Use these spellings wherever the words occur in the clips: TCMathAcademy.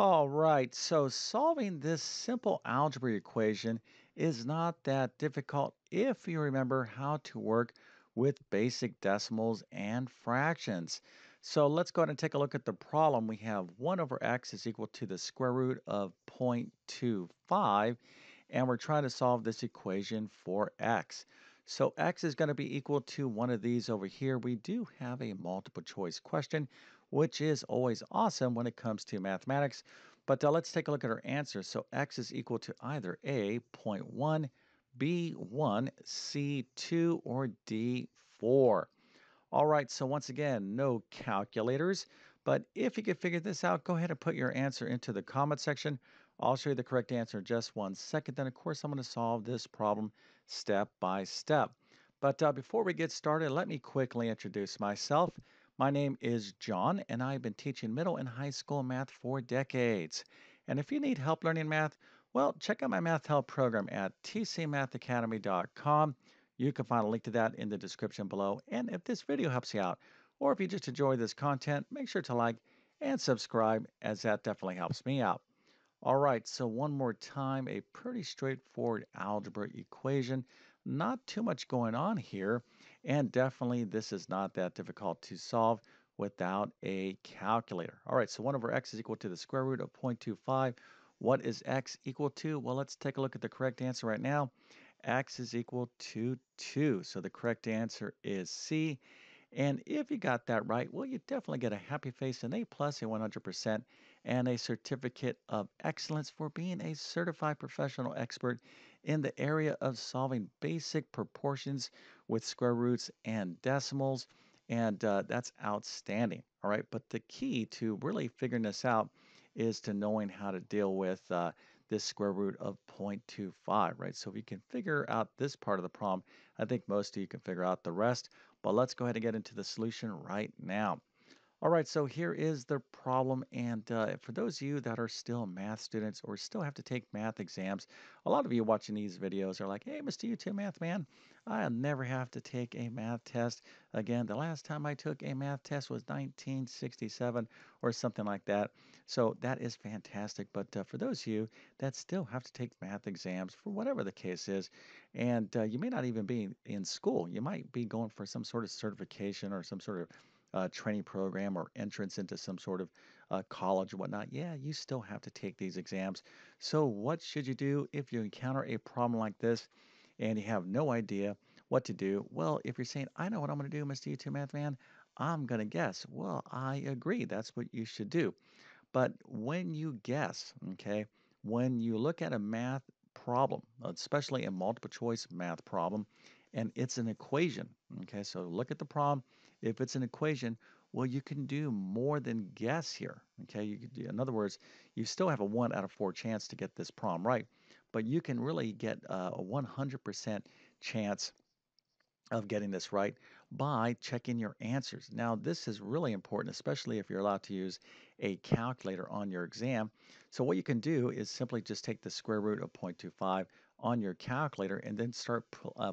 All right, so solving this simple algebra equation is not that difficult if you remember how to work with basic decimals and fractions. So let's go ahead and take a look at the problem. We have 1 over x is equal to the square root of 0.25, and we're trying to solve this equation for x. So x is going to be equal to one of these over here. We do have a multiple choice question, which is always awesome when it comes to mathematics. But let's take a look at our answer. So x is equal to either A, 0.1, B, 1, C, 2, or D, 4. All right, so once again, no calculators. But if you could figure this out, go ahead and put your answer into the comment section. I'll show you the correct answer in just one second. Then, of course, I'm going to solve this problem step by step. But before we get started, let me quickly introduce myself. My name is John, and I've been teaching middle and high school math for decades. And if you need help learning math, well, check out my math help program at TCMathAcademy.com. You can find a link to that in the description below. And if this video helps you out, or if you just enjoy this content, make sure to like and subscribe, as that definitely helps me out. All right, so one more time, a pretty straightforward algebra equation. Not too much going on here, and definitely this is not that difficult to solve without a calculator. All right, so 1 over x is equal to the square root of 0.25. What is x equal to? Well, let's take a look at the correct answer right now. X is equal to 2, so the correct answer is C. And if you got that right, well, you definitely get a happy face, an A+, a 100%, and a certificate of excellence for being a certified professional expert in the area of solving basic proportions with square roots and decimals. And that's outstanding. All right, but the key to really figuring this out is to knowing how to deal with this square root of 0.25, right? So if you can figure out this part of the problem, I think most of you can figure out the rest. But let's go ahead and get into the solution right now. All right, so here is the problem. And for those of you that are still math students or still have to take math exams, a lot of you watching these videos are like, hey, Mr. YouTube Math Man, I'll never have to take a math test again. The last time I took a math test was 1967 or something like that. So that is fantastic. But for those of you that still have to take math exams for whatever the case is, and you may not even be in school, you might be going for some sort of certification or some sort of training program or entrance into some sort of college or whatnot, yeah, you still have to take these exams. So what should you do if you encounter a problem like this and you have no idea what to do? Well, if you're saying, I know what I'm going to do, Mr. YouTube Math Man, I'm going to guess. Well, I agree. That's what you should do. But when you guess, okay, when you look at a math problem, especially a multiple choice math problem, and it's an equation, okay, so look at the problem. If it's an equation, well, you can do more than guess here, okay? You could do, in other words, you still have a 1 out of 4 chance to get this problem right, but you can really get a 100% chance of getting this right by checking your answers. Now, this is really important, especially if you're allowed to use a calculator on your exam. So what you can do is simply just take the square root of 0.25 on your calculator and then start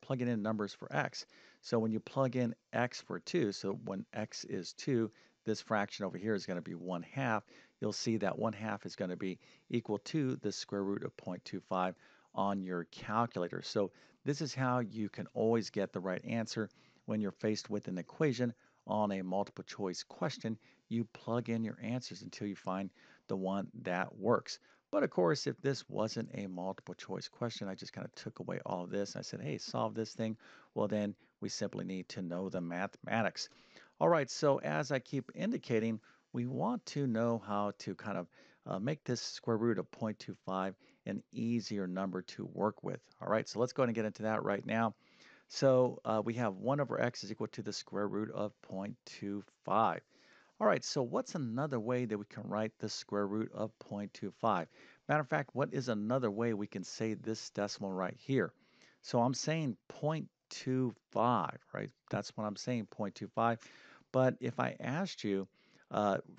plugging in numbers for x. So when you plug in x for 2, so when x is 2, this fraction over here is going to be 1/2. You'll see that 1/2 is going to be equal to the square root of 0.25 on your calculator. So this is how you can always get the right answer when you're faced with an equation on a multiple choice question. You plug in your answers until you find the one that works. But of course, if this wasn't a multiple choice question, I just kind of took away all of this. I said, hey, solve this thing. Well, then we simply need to know the mathematics. All right, so as I keep indicating, we want to know how to kind of make this square root of 0.25 an easier number to work with. All right, so let's go ahead and get into that right now. So we have 1 over x is equal to the square root of 0.25. All right, so what's another way that we can write the square root of 0.25? Matter of fact, what is another way we can say this decimal right here? So I'm saying 0.25, right? That's what I'm saying, 0.25. But if I asked you,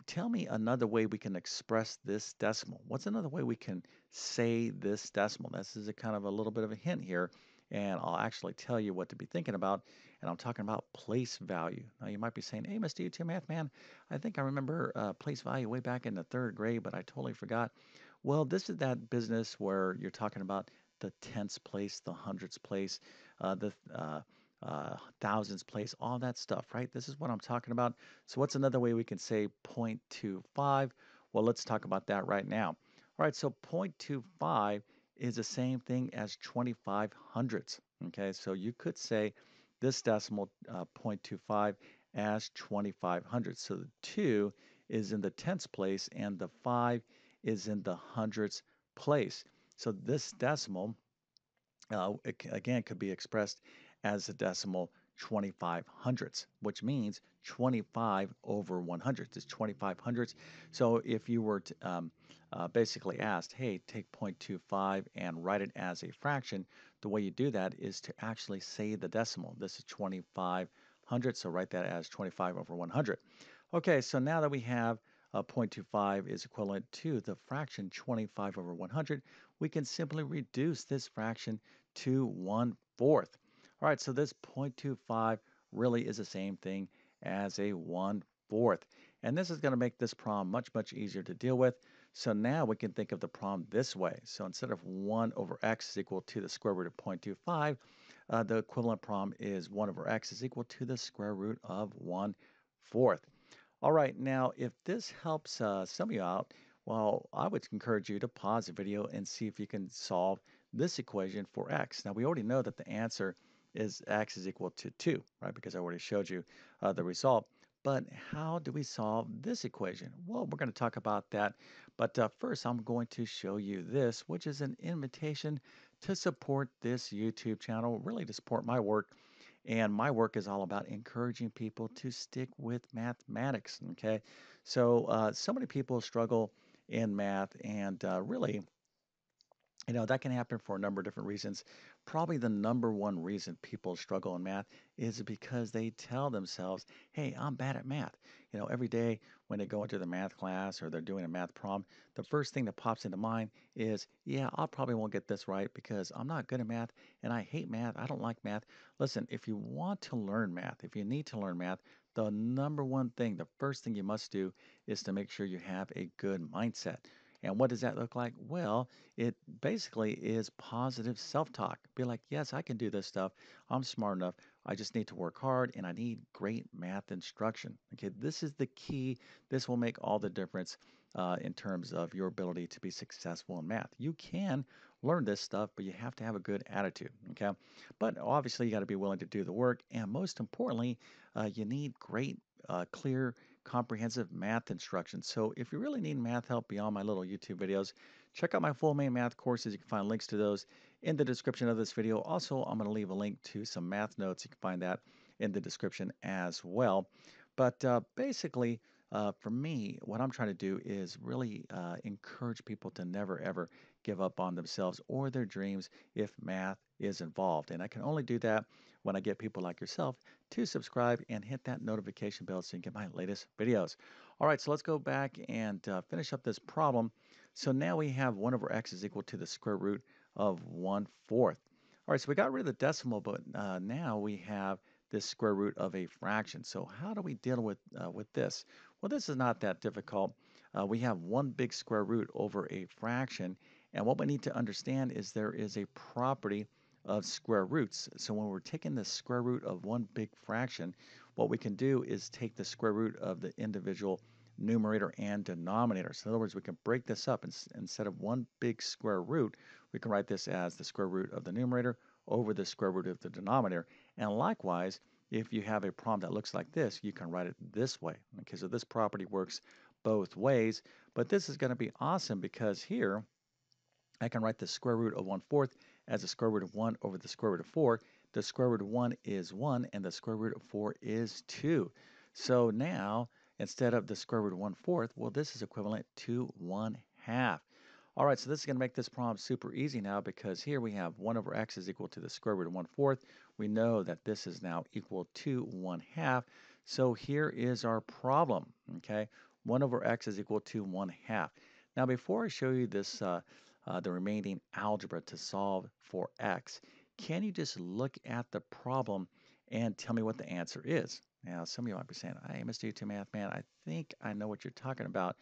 tell me another way we can express this decimal. What's another way we can say this decimal? This is a kind of a little bit of a hint here, and I'll actually tell you what to be thinking about and I'm talking about place value. Now you might be saying, hey, Mr. YouTube Math Man, I think I remember place value way back in the third grade, but I totally forgot. Well, this is that business where you're talking about the tenths place, the hundredths place, the thousands place, all that stuff, right? This is what I'm talking about. So what's another way we can say 0.25? Well, let's talk about that right now. All right, so 0.25 is the same thing as 25 hundredths, okay? So you could say this decimal 0.25 as 25 hundredths. So the 2 is in the tenths place and the 5 is in the hundredths place. So this decimal, again, could be expressed as the decimal 25 hundredths, which means 25 over 100 is 25 hundredths. So if you were to, basically asked, hey, take 0.25 and write it as a fraction, the way you do that is to actually say the decimal. This is 25 hundredths, so write that as 25 over 100. Okay, so now that we have 0.25 is equivalent to the fraction 25 over 100, we can simply reduce this fraction to 1/4. All right, so this 0.25 really is the same thing as a 1/4. And this is going to make this problem much, much easier to deal with. So now we can think of the problem this way. So instead of 1 over x is equal to the square root of 0.25, the equivalent problem is 1 over x is equal to the square root of 1/4. All right, now if this helps some of you out, well, I would encourage you to pause the video and see if you can solve this equation for x. Now we already know that the answer is x is equal to 2, right? Because I already showed you the result. But how do we solve this equation? Well, we're going to talk about that. But first, I'm going to show you this, which is an invitation to support this YouTube channel, really to support my work. And my work is all about encouraging people to stick with mathematics, okay? So, so many people struggle in math, and really, you know, that can happen for a number of different reasons. Probably the number one reason people struggle in math is because they tell themselves, hey, I'm bad at math. You know, every day when they go into the math class or they're doing a math problem, the first thing that pops into mind is, yeah, I probably won't get this right because I'm not good at math and I hate math. I don't like math. Listen, if you want to learn math, if you need to learn math, the number one thing, the first thing you must do is to make sure you have a good mindset. And what does that look like? Well, it basically is positive self-talk. Be like, yes, I can do this stuff. I'm smart enough. I just need to work hard, and I need great math instruction. Okay, this is the key. This will make all the difference in terms of your ability to be successful in math. You can learn this stuff, but you have to have a good attitude, okay? But obviously, you got to be willing to do the work, and most importantly, you need great, clear, comprehensive math instruction. So if you really need math help beyond my little YouTube videos, check out my full main math courses. You can find links to those in the description of this video. Also, I'm going to leave a link to some math notes. You can find that in the description as well. But basically, for me, what I'm trying to do is really encourage people to never, ever give up on themselves or their dreams if math is involved. And I can only do that when I get people like yourself to subscribe and hit that notification bell so you can get my latest videos. All right, so let's go back and finish up this problem. So now we have 1 over x is equal to the square root of 1/4. All right, so we got rid of the decimal, but now we have this square root of a fraction. So how do we deal with this? Well, this is not that difficult. We have one big square root over a fraction, and what we need to understand is there is a property of square roots. So when we're taking the square root of one big fraction, what we can do is take the square root of the individual numerator and denominator. So in other words, we can break this up. Instead of one big square root, we can write this as the square root of the numerator over the square root of the denominator. And likewise, if you have a problem that looks like this, you can write it this way. Okay, so this property works both ways, but this is going to be awesome because here I can write the square root of 1/4 as the square root of 1 over the square root of 4. The square root of 1 is 1, and the square root of 4 is 2. So now, instead of the square root of 1/4, well, this is equivalent to 1/2. All right, so this is going to make this problem super easy now because here we have 1 over x is equal to the square root of 1/4. We know that this is now equal to 1/2. So here is our problem, okay? 1 over x is equal to 1/2. Now, before I show you this, the remaining algebra to solve for x, can you just look at the problem and tell me what the answer is. Now, some of you might be saying, I am a student to math, man. I think I know what you're talking about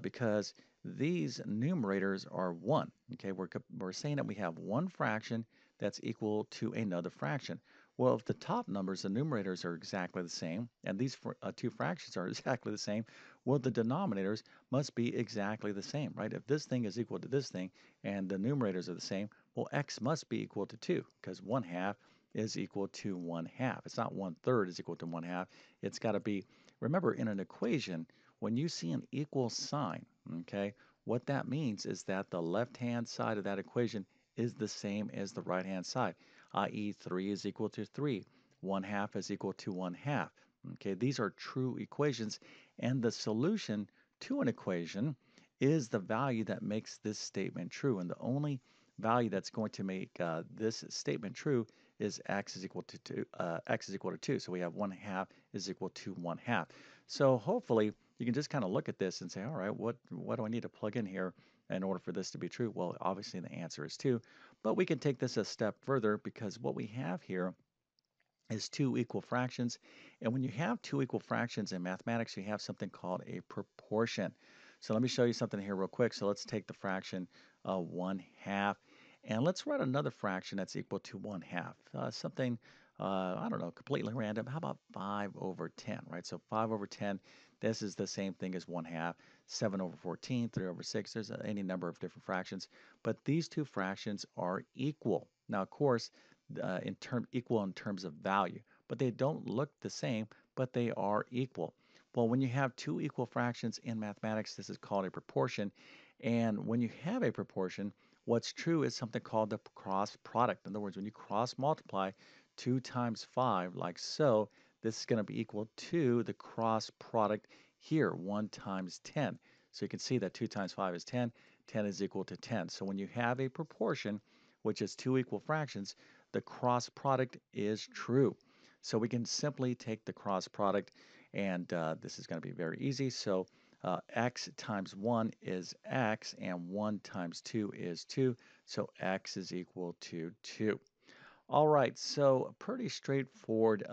because these numerators are 1. Okay, we're saying that we have one fraction that's equal to another fraction. Well, if the top numbers, the numerators are exactly the same, and these two fractions are exactly the same, well, the denominators must be exactly the same, right? If this thing is equal to this thing, and the numerators are the same, well, x must be equal to 2, because 1/2 is equal to 1/2. It's not 1/3 is equal to 1/2. It's got to be, remember, in an equation, when you see an equal sign, okay, what that means is that the left-hand side of that equation is the same as the right-hand side, i.e. 3 is equal to 3, 1/2 is equal to 1/2. Okay, these are true equations, and the solution to an equation is the value that makes this statement true, and the only value that's going to make this statement true is x is equal to 2. So we have 1/2 is equal to 1/2. So hopefully you can just kind of look at this and say, all right, what do I need to plug in here in order for this to be true? Well, obviously the answer is 2, but we can take this a step further, because what we have here is 2 equal fractions, and when you have 2 equal fractions in mathematics, you have something called a proportion. So let me show you something here real quick. So let's take the fraction 1/2, and let's write another fraction that's equal to 1/2. Something, I don't know, completely random. How about 5/10, right? So 5/10, this is the same thing as 1/2. 7/14, 3/6, there's any number of different fractions. But these two fractions are equal. Now, of course, equal in terms of value, but they don't look the same, but they are equal. Well, when you have 2 equal fractions in mathematics, this is called a proportion. And when you have a proportion, what's true is something called the cross product. In other words, when you cross multiply 2 times 5, like so, this is going to be equal to the cross product here, 1 times 10. So you can see that 2 times 5 is 10. 10 is equal to 10. So when you have a proportion, which is 2 equal fractions, the cross product is true. So we can simply take the cross product, and this is going to be very easy. So x times 1 is x, and 1 times 2 is 2, so x is equal to 2. All right, so pretty straightforward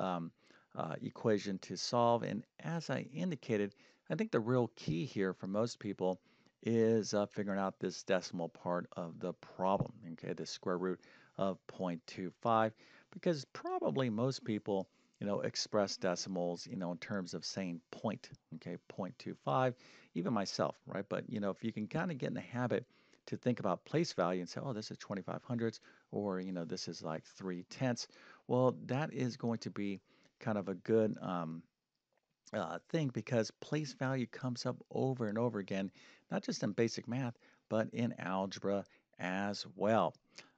equation to solve, and as I indicated, I think the real key here for most people is figuring out this decimal part of the problem, okay, the square root of 0.25, because probably most people, you know, express decimals, you know, in terms of saying point, okay, 0.25, even myself, right? But, you know, if you can kind of get in the habit to think about place value and say, oh, this is 25 hundredths, or, you know, this is like 3/10, well, that is going to be kind of a good thing, because place value comes up over and over again, not just in basic math, but in algebra as well.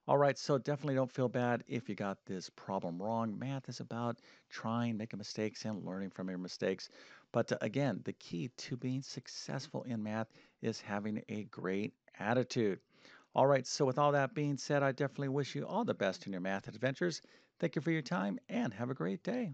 All right, so definitely don't feel bad if you got this problem wrong. Math is about trying, making mistakes, and learning from your mistakes. But again, the key to being successful in math is having a great attitude. All right, so with all that being said, I definitely wish you all the best in your math adventures. Thank you for your time, and have a great day.